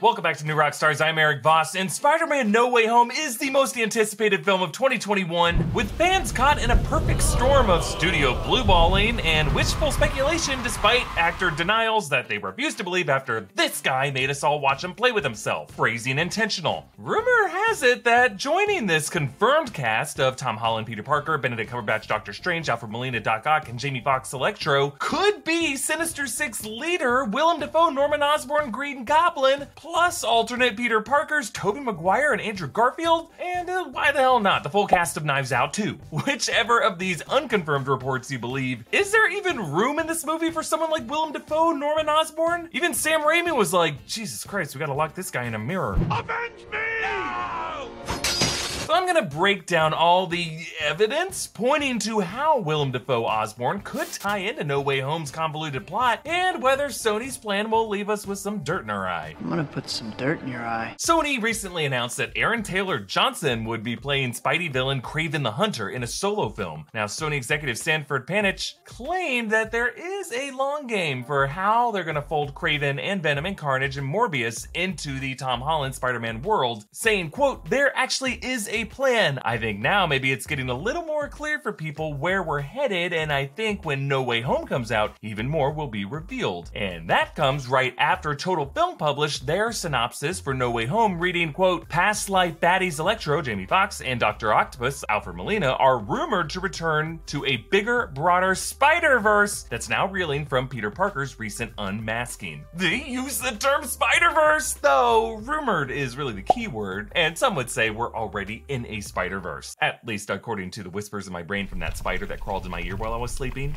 Welcome back to New Rock Stars. I'm Eric Voss, and Spider-Man No Way Home is the most anticipated film of 2021, with fans caught in a perfect storm of studio blueballing and wishful speculation despite actor denials that they refuse to believe after this guy made us all watch him play with himself. Phrasing intentional. Rumor has it that joining this confirmed cast of Tom Holland, Peter Parker, Benedict Cumberbatch, Doctor Strange, Alfred Molina, Doc Ock, and Jamie Foxx, Electro, could be Sinister Six leader Willem Dafoe, Norman Osborn, Green Goblin, plus alternate Peter Parkers, Tobey Maguire, and Andrew Garfield, and why the hell not, the full cast of Knives Out too. Whichever of these unconfirmed reports you believe, is there even room in this movie for someone like Willem Dafoe, Norman Osborn? Even Sam Raimi was like, Jesus Christ, we gotta lock this guy in a mirror. Avenge me! No! So I'm gonna break down all the evidence pointing to how Willem Dafoe Osborn could tie into No Way Home's convoluted plot, and whether Sony's plan will leave us with some dirt in our eye. I'm gonna put some dirt in your eye. Sony recently announced that Aaron Taylor Johnson would be playing Spidey villain Kraven the Hunter in a solo film. Now, Sony executive Sanford Panitch claimed that there is a long game for how they're gonna fold Kraven and Venom and Carnage and Morbius into the Tom Holland Spider-Man world, saying, quote, there actually is a plan. I think now maybe it's getting a little more clear for people where we're headed, and I think when No Way Home comes out, even more will be revealed. And that comes right after Total Film published their synopsis for No Way Home, reading, quote, past life baddies Electro, Jamie Foxx, and Dr. Octopus, Alfred Molina, are rumored to return to a bigger, broader Spider-Verse that's now reeling from Peter Parker's recent unmasking. They use the term Spider-Verse, though rumored is really the key word, and some would say we're already in a Spider-Verse. At least according to the whispers in my brain from that spider that crawled in my ear while I was sleeping.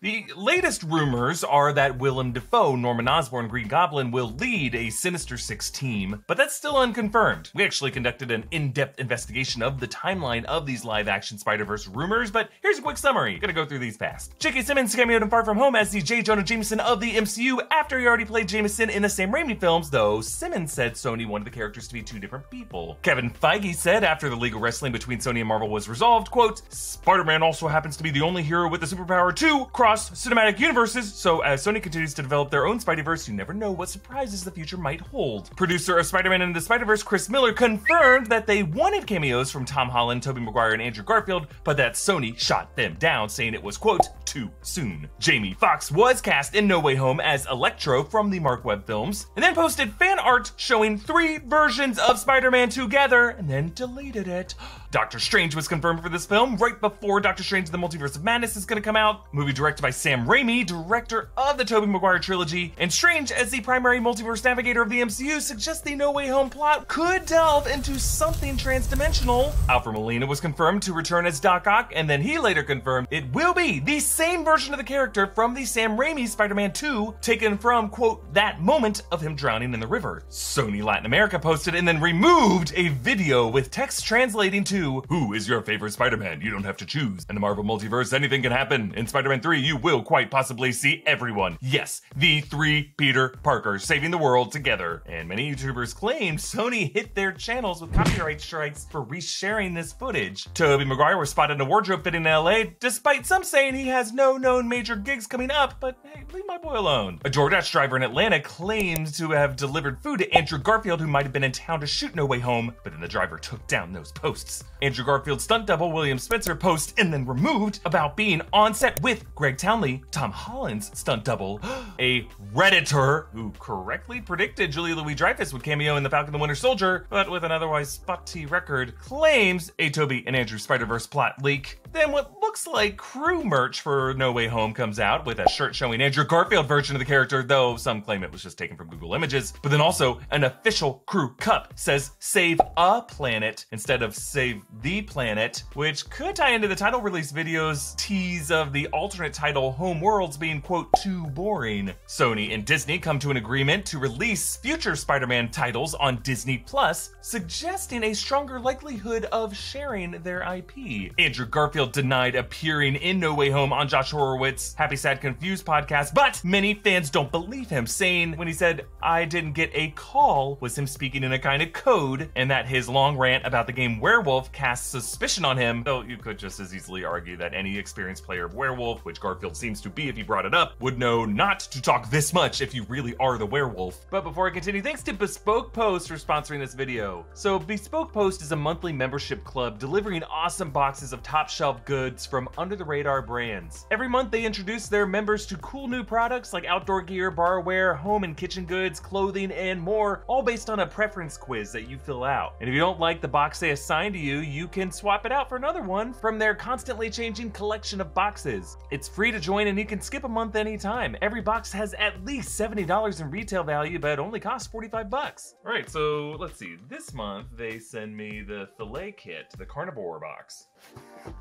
The latest rumors are that Willem Dafoe, Norman Osborn, Green Goblin will lead a Sinister Six team, but that's still unconfirmed. We actually conducted an in-depth investigation of the timeline of these live-action Spider-Verse rumors, but here's a quick summary. Gonna go through these fast. J.K. Simmons cameoed in Far From Home as the J. Jonah Jameson of the MCU after he already played Jameson in the Sam Raimi films, though Simmons said Sony wanted the characters to be two different people. Kevin Feige said after the legal wrestling between Sony and Marvel was resolved, quote, Spider-Man also happens to be the only hero with the superpower to cross cinematic universes, so as Sony continues to develop their own Spideyverse, you never know what surprises the future might hold. Producer of Spider-Man and the Spider-Verse, Chris Miller, confirmed that they wanted cameos from Tom Holland, Tobey Maguire, and Andrew Garfield, but that Sony shot them down, saying it was, quote, too soon. Jamie Foxx was cast in No Way Home as Electro from the Mark Webb films, and then posted fan art showing three versions of Spider-Man together, and then deleted it. Doctor Strange was confirmed for this film right before Doctor Strange the Multiverse of Madness is gonna come out. Movie directed by Sam Raimi, director of the Tobey Maguire trilogy, and Strange as the primary multiverse navigator of the MCU suggests the No Way Home plot could delve into something transdimensional. Alfred Molina was confirmed to return as Doc Ock, and then he later confirmed it will be the same version of the character from the Sam Raimi Spider-Man 2, taken from, quote, that moment of him drowning in the river. Sony Latin America posted and then removed a video with text translating to, who is your favorite Spider-Man? You don't have to choose. In the Marvel Multiverse, anything can happen. In Spider-Man 3, you will quite possibly see everyone. Yes, the three Peter Parkers saving the world together. And many YouTubers claim Sony hit their channels with copyright strikes for resharing this footage. Tobey Maguire was spotted in a wardrobe fitting in LA, despite some saying he has no known major gigs coming up, but hey, leave my boy alone. A DoorDash driver in Atlanta claims to have delivered food to Andrew Garfield, who might have been in town to shoot No Way Home, but then the driver took down those posts. Andrew Garfield's stunt double William Spencer posts and then removed about being on set with Greg Townley, Tom Holland's stunt double. A Redditor who correctly predicted Julia Louis-Dreyfus would cameo in The Falcon and the Winter Soldier, but with an otherwise spotty record, claims a Tobey and Andrew Spider-Verse plot leak. Then what looks like crew merch for No Way Home comes out with a shirt showing Andrew Garfield version of the character, though some claim it was just taken from Google Images. But then also an official crew cup says save a planet instead of save the planet, which could tie into the title release video's tease of the alternate title Home Worlds being, quote, too boring. Sony and Disney come to an agreement to release future Spider-Man titles on Disney Plus, suggesting a stronger likelihood of sharing their IP. Andrew Garfield denied appearing in No Way Home on Josh Horowitz's Happy, Sad, Confused podcast, but many fans don't believe him, saying when he said, "I didn't get a call," was him speaking in a kind of code, and that his long rant about the game Werewolf casts suspicion on him, though you could just as easily argue that any experienced player of Werewolf, which Garfield seems to be if he brought it up, would know not to talk this much if you really are the werewolf. But before I continue, thanks to Bespoke Post for sponsoring this video. So Bespoke Post is a monthly membership club delivering awesome boxes of top shelf goods from under the radar brands. Every month they introduce their members to cool new products like outdoor gear, barware, home and kitchen goods, clothing, and more, all based on a preference quiz that you fill out. And if you don't like the box they assign to you, you can swap it out for another one from their constantly changing collection of boxes. It's free to join and you can skip a month anytime. Every box has at least $70 in retail value, but only costs $45. All right, so let's see. This month they send me the filet kit, the carnivore box.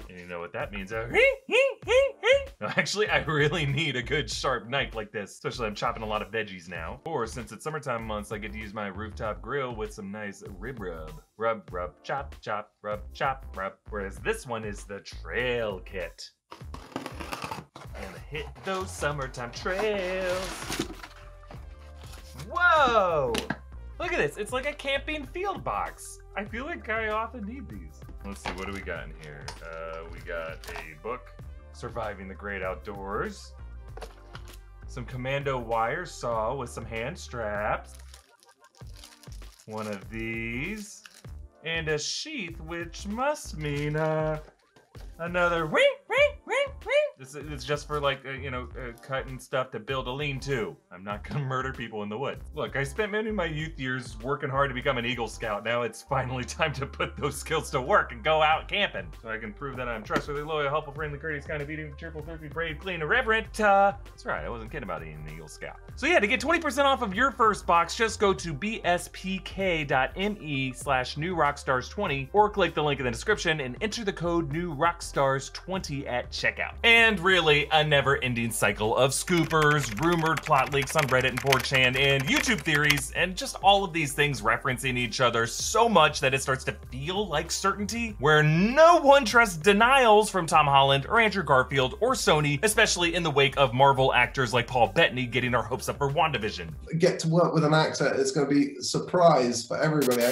And you know what that means. Actually, I really need a good sharp knife like this, especially I'm chopping a lot of veggies now. Or since it's summertime months, I get to use my rooftop grill with some nice rib rub. Rub, rub, chop, chop, rub, chop, rub. Whereas this one is the trail kit. Gonna hit those summertime trails. Whoa! Look at this, it's like a camping field box. I feel like I often need these. Let's see, what do we got in here? We got a book, Surviving the Great Outdoors, some commando wire saw with some hand straps, one of these, and a sheath, which must mean another wink. It's just for like, you know, cutting stuff to build a lean-to. I'm not gonna murder people in the woods. Look, I spent many of my youth years working hard to become an Eagle Scout. Now it's finally time to put those skills to work and go out camping. So I can prove that I'm trustworthy, loyal, helpful, friendly, courteous, kind of eating, cheerful, thirsty, brave, clean, irreverent. That's right, I wasn't kidding about eating an Eagle Scout. So yeah, to get 20% off of your first box, just go to bspk.me/newrockstars20 or click the link in the description and enter the code newrockstars20 at checkout. And really, a never-ending cycle of scoopers, rumored plot leaks on Reddit and 4chan, and YouTube theories, and just all of these things referencing each other so much that it starts to feel like certainty, where no one trusts denials from Tom Holland or Andrew Garfield or Sony, especially in the wake of Marvel actors like Paul Bettany getting our hopes up for WandaVision. Get to work with an actor, it's going to be a surprise for everybody.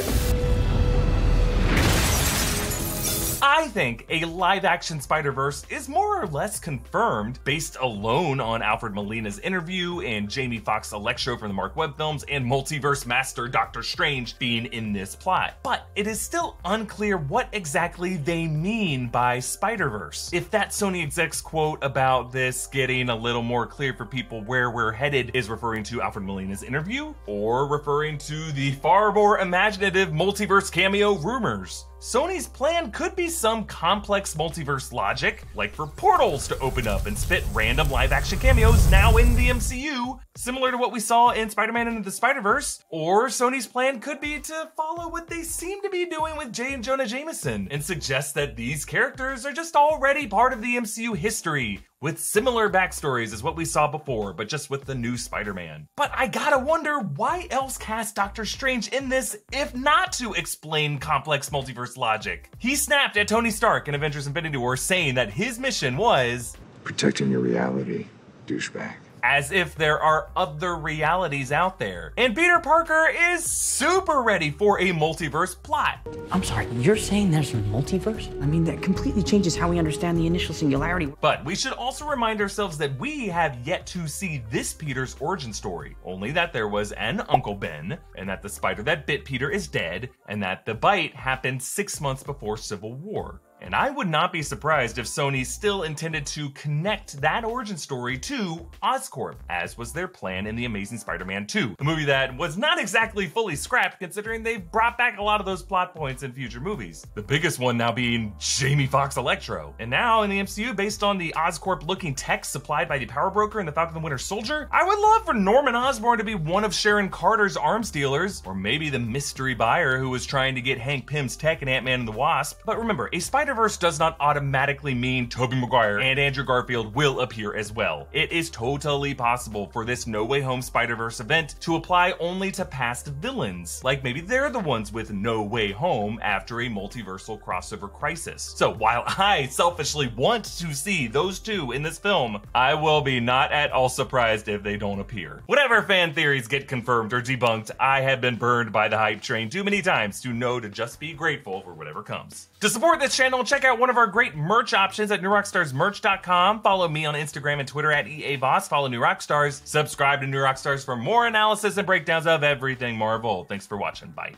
I think a live-action Spider-Verse is more or less confirmed based alone on Alfred Molina's interview and Jamie Foxx Electro from the Mark Webb films and multiverse master Doctor Strange being in this plot. But it is still unclear what exactly they mean by Spider-Verse. If that Sony exec's quote about this getting a little more clear for people where we're headed is referring to Alfred Molina's interview or referring to the far more imaginative multiverse cameo rumors. Sony's plan could be some complex multiverse logic, like for portals to open up and spit random live-action cameos now in the MCU, similar to what we saw in Spider-Man Into the Spider-Verse, or Sony's plan could be to follow what they seem to be doing with J. Jonah Jameson and suggest that these characters are just already part of the MCU history, with similar backstories as what we saw before, but just with the new Spider-Man. But I gotta wonder, why else cast Doctor Strange in this if not to explain complex multiverse logic? He snapped at Tony Stark in Avengers Infinity War saying that his mission was protecting your reality, douchebag. As if there are other realities out there. And Peter Parker is super ready for a multiverse plot. I'm sorry, you're saying there's a multiverse? I mean, that completely changes how we understand the initial singularity. But we should also remind ourselves that we have yet to see this Peter's origin story. Only that there was an Uncle Ben, and that the spider that bit Peter is dead, and that the bite happened 6 months before Civil War. And I would not be surprised if Sony still intended to connect that origin story to Oscorp, as was their plan in The Amazing Spider-Man 2, a movie that was not exactly fully scrapped considering they've brought back a lot of those plot points in future movies. The biggest one now being Jamie Foxx Electro. And now in the MCU, based on the Oscorp-looking tech supplied by the Power Broker and the Falcon and the Winter Soldier, I would love for Norman Osborn to be one of Sharon Carter's arms dealers, or maybe the mystery buyer who was trying to get Hank Pym's tech in Ant-Man and the Wasp. But remember, a Spider Spider-Verse does not automatically mean Tobey Maguire and Andrew Garfield will appear as well. It is totally possible for this No Way Home Spider-Verse event to apply only to past villains, like maybe they're the ones with No Way Home after a multiversal crossover crisis. So while I selfishly want to see those two in this film, I will be not at all surprised if they don't appear. Whatever fan theories get confirmed or debunked, I have been burned by the hype train too many times to know to just be grateful for whatever comes. To support this channel, check out one of our great merch options at NewRockstarsMerch.com. Follow me on Instagram and Twitter at EAVoss. Follow New Rockstars. Subscribe to New Rockstars for more analysis and breakdowns of everything Marvel. Thanks for watching. Bye.